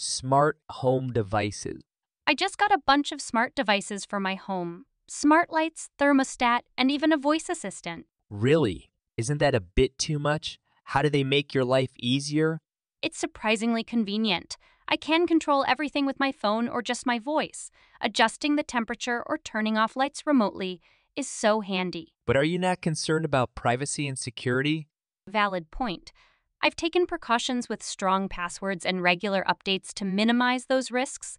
Smart home devices. I just got a bunch of smart devices for my home. Smart lights, thermostat, and even a voice assistant. Really? Isn't that a bit too much? How do they make your life easier? It's surprisingly convenient. I can control everything with my phone or just my voice. Adjusting the temperature or turning off lights remotely is so handy. But are you not concerned about privacy and security? Valid point. I've taken precautions with strong passwords and regular updates to minimize those risks.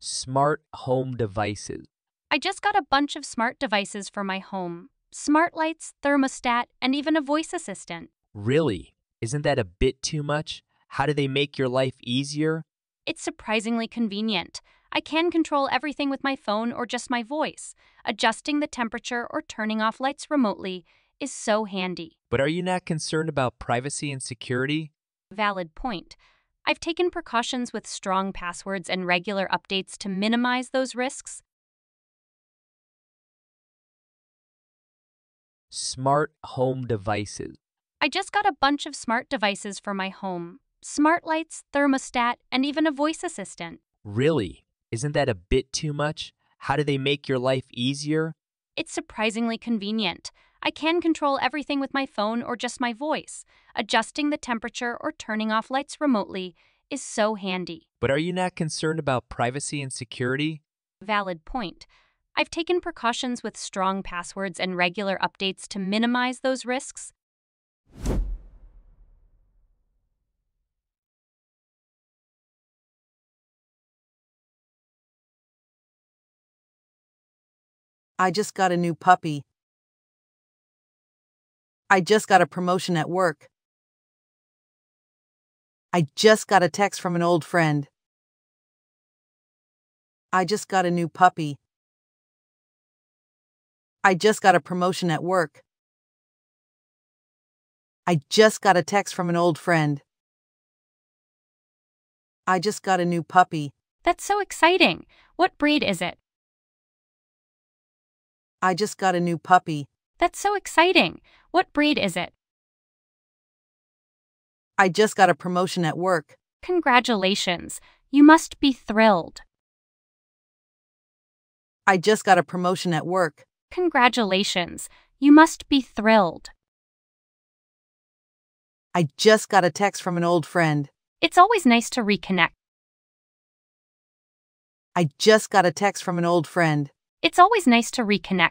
Smart home devices. I just got a bunch of smart devices for my home. Smart lights, thermostat, and even a voice assistant. Really? Isn't that a bit too much? How do they make your life easier? It's surprisingly convenient. I can control everything with my phone or just my voice. Adjusting the temperature or turning off lights remotely is so handy. But are you not concerned about privacy and security? Valid point. I've taken precautions with strong passwords and regular updates to minimize those risks. Smart home devices. I just got a bunch of smart devices for my home. Smart lights, thermostat, and even a voice assistant. Really? Isn't that a bit too much? How do they make your life easier? It's surprisingly convenient. I can control everything with my phone or just my voice. Adjusting the temperature or turning off lights remotely is so handy. But are you not concerned about privacy and security? Valid point. I've taken precautions with strong passwords and regular updates to minimize those risks. I just got a new puppy. I just got a promotion at work. I just got a text from an old friend. I just got a new puppy. I just got a promotion at work. I just got a text from an old friend. I just got a new puppy. That's so exciting. What breed is it? I just got a new puppy. That's so exciting. What breed is it? I just got a promotion at work. Congratulations. You must be thrilled. I just got a promotion at work. Congratulations. You must be thrilled. I just got a text from an old friend. It's always nice to reconnect. I just got a text from an old friend. It's always nice to reconnect.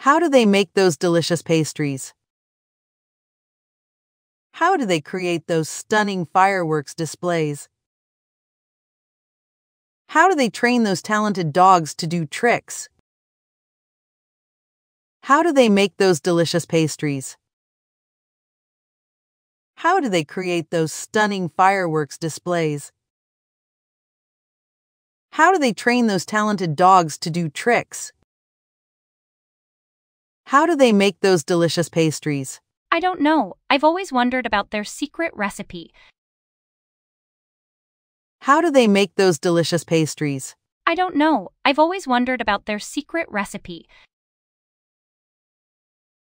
How do they make those delicious pastries? How do they create those stunning fireworks displays? How do they train those talented dogs to do tricks? How do they make those delicious pastries? How do they create those stunning fireworks displays? How do they train those talented dogs to do tricks? How do they make those delicious pastries? I don't know. I've always wondered about their secret recipe. How do they make those delicious pastries? I don't know. I've always wondered about their secret recipe.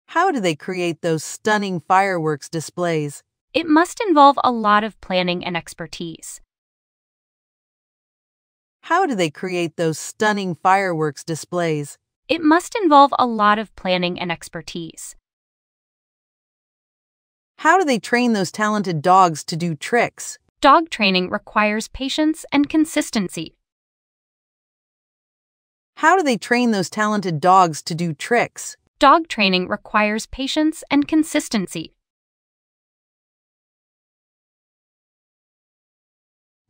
How do they create those stunning fireworks displays? It must involve a lot of planning and expertise. How do they create those stunning fireworks displays? It must involve a lot of planning and expertise. How do they train those talented dogs to do tricks? Dog training requires patience and consistency. How do they train those talented dogs to do tricks? Dog training requires patience and consistency.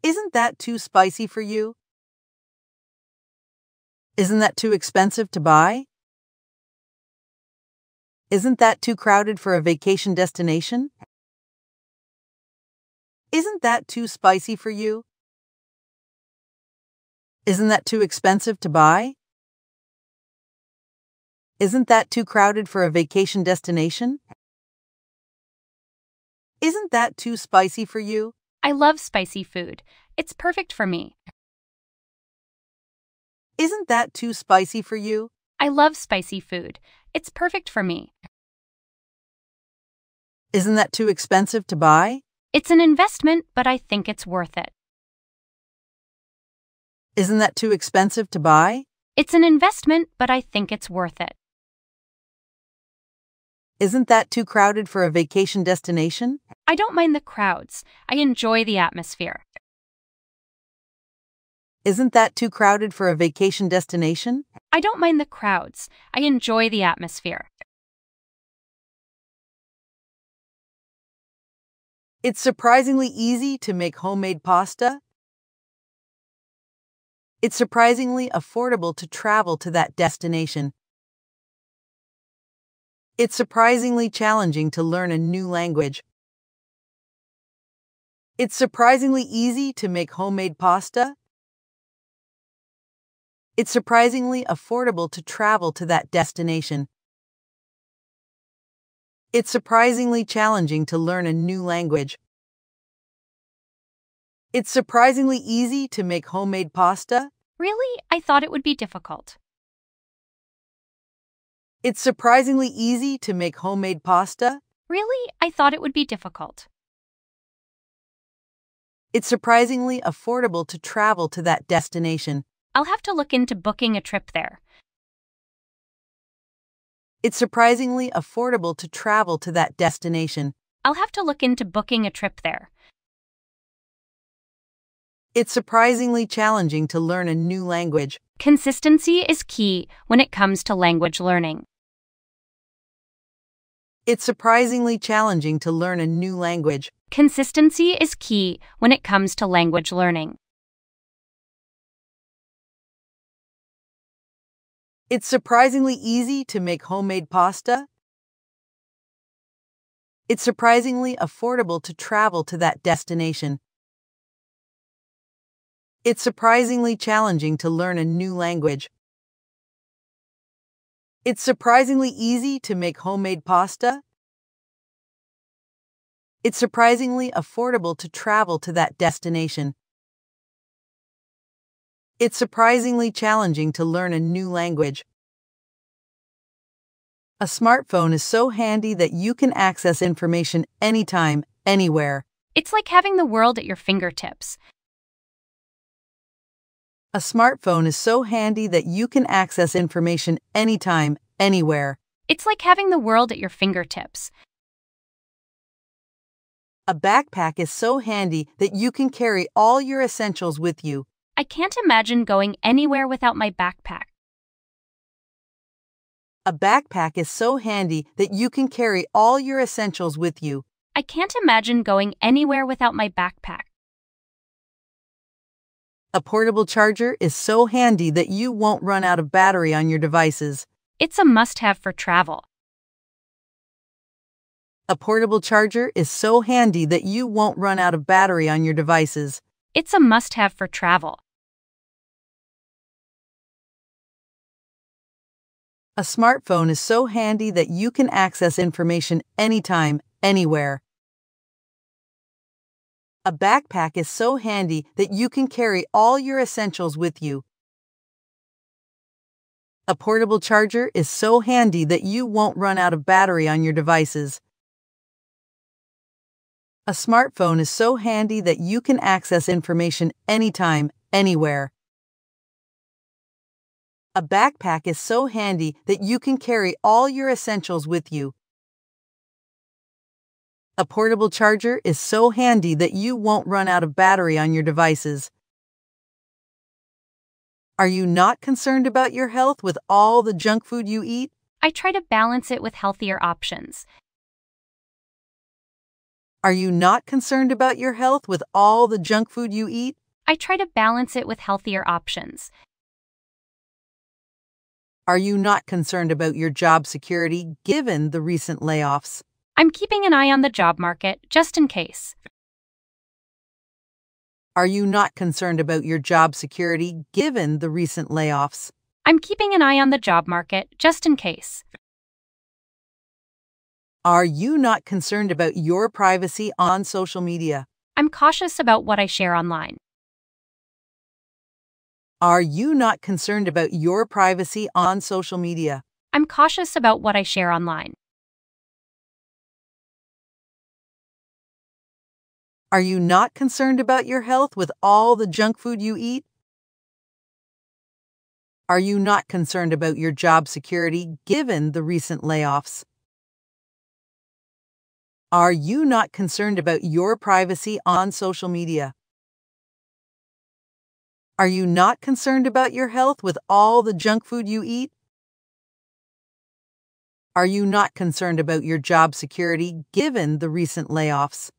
Isn't that too spicy for you? Isn't that too expensive to buy? Isn't that too crowded for a vacation destination? Isn't that too spicy for you? Isn't that too expensive to buy? Isn't that too crowded for a vacation destination? Isn't that too spicy for you? I love spicy food. It's perfect for me. Isn't that too spicy for you? I love spicy food. It's perfect for me. Isn't that too expensive to buy? It's an investment, but I think it's worth it. Isn't that too expensive to buy? It's an investment, but I think it's worth it. Isn't that too crowded for a vacation destination? I don't mind the crowds. I enjoy the atmosphere. Isn't that too crowded for a vacation destination? I don't mind the crowds. I enjoy the atmosphere. It's surprisingly easy to make homemade pasta. It's surprisingly affordable to travel to that destination. It's surprisingly challenging to learn a new language. It's surprisingly easy to make homemade pasta. It's surprisingly affordable to travel to that destination. It's surprisingly challenging to learn a new language. It's surprisingly easy to make homemade pasta. Really? I thought it would be difficult. It's surprisingly easy to make homemade pasta. Really? I thought it would be difficult. It's surprisingly affordable to travel to that destination. I'll have to look into booking a trip there. It's surprisingly affordable to travel to that destination. I'll have to look into booking a trip there. It's surprisingly challenging to learn a new language. Consistency is key when it comes to language learning. It's surprisingly challenging to learn a new language. Consistency is key when it comes to language learning. It's surprisingly easy to make homemade pasta. It's surprisingly affordable to travel to that destination. It's surprisingly challenging to learn a new language. It's surprisingly easy to make homemade pasta. It's surprisingly affordable to travel to that destination. It's surprisingly challenging to learn a new language. A smartphone is so handy that you can access information anytime, anywhere. It's like having the world at your fingertips. A smartphone is so handy that you can access information anytime, anywhere. It's like having the world at your fingertips. A backpack is so handy that you can carry all your essentials with you. I can't imagine going anywhere without my backpack. A backpack is so handy that you can carry all your essentials with you. I can't imagine going anywhere without my backpack. A portable charger is so handy that you won't run out of battery on your devices. It's a must-have for travel. A portable charger is so handy that you won't run out of battery on your devices. It's a must-have for travel. A smartphone is so handy that you can access information anytime, anywhere. A backpack is so handy that you can carry all your essentials with you. A portable charger is so handy that you won't run out of battery on your devices. A smartphone is so handy that you can access information anytime, anywhere. A backpack is so handy that you can carry all your essentials with you. A portable charger is so handy that you won't run out of battery on your devices. Are you not concerned about your health with all the junk food you eat? I try to balance it with healthier options. Are you not concerned about your health with all the junk food you eat? I try to balance it with healthier options. Are you not concerned about your job security given the recent layoffs? I'm keeping an eye on the job market, just in case. Are you not concerned about your job security given the recent layoffs? I'm keeping an eye on the job market, just in case. Are you not concerned about your privacy on social media? I'm cautious about what I share online. Are you not concerned about your privacy on social media? I'm cautious about what I share online. Are you not concerned about your health with all the junk food you eat? Are you not concerned about your job security given the recent layoffs? Are you not concerned about your privacy on social media? Are you not concerned about your health with all the junk food you eat? Are you not concerned about your job security given the recent layoffs?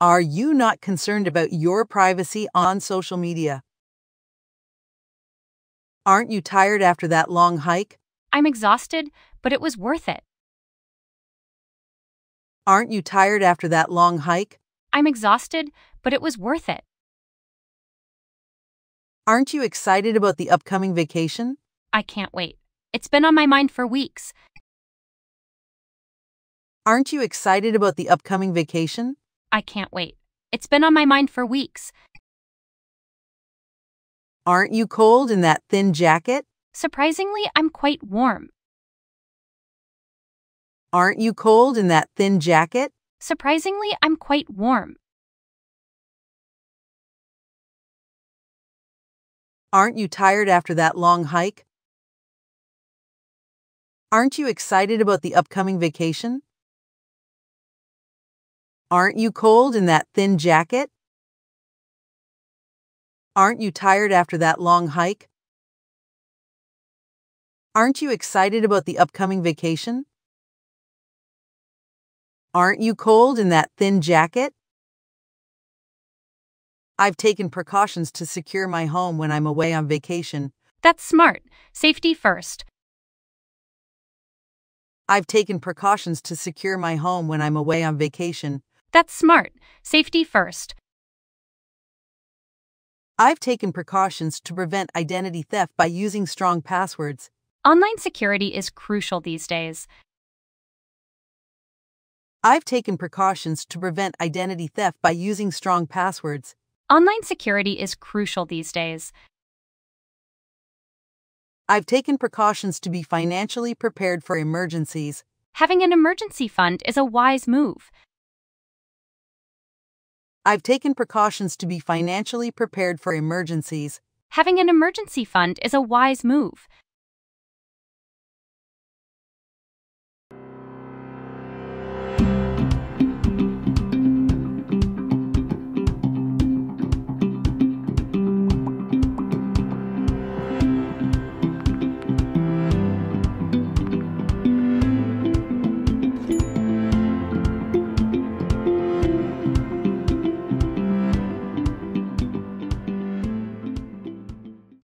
Are you not concerned about your privacy on social media? Aren't you tired after that long hike? I'm exhausted, but it was worth it. Aren't you tired after that long hike? I'm exhausted, but it was worth it. Aren't you excited about the upcoming vacation? I can't wait. It's been on my mind for weeks. Aren't you excited about the upcoming vacation? I can't wait. It's been on my mind for weeks. Aren't you cold in that thin jacket? Surprisingly, I'm quite warm. Aren't you cold in that thin jacket? Surprisingly, I'm quite warm. Aren't you tired after that long hike? Aren't you excited about the upcoming vacation? Aren't you cold in that thin jacket? Aren't you tired after that long hike? Aren't you excited about the upcoming vacation? Aren't you cold in that thin jacket? I've taken precautions to secure my home when I'm away on vacation. That's smart. Safety first. I've taken precautions to secure my home when I'm away on vacation. That's smart. Safety first. I've taken precautions to prevent identity theft by using strong passwords. Online security is crucial these days. I've taken precautions to prevent identity theft by using strong passwords. Online security is crucial these days. I've taken precautions to be financially prepared for emergencies. Having an emergency fund is a wise move. I've taken precautions to be financially prepared for emergencies. Having an emergency fund is a wise move.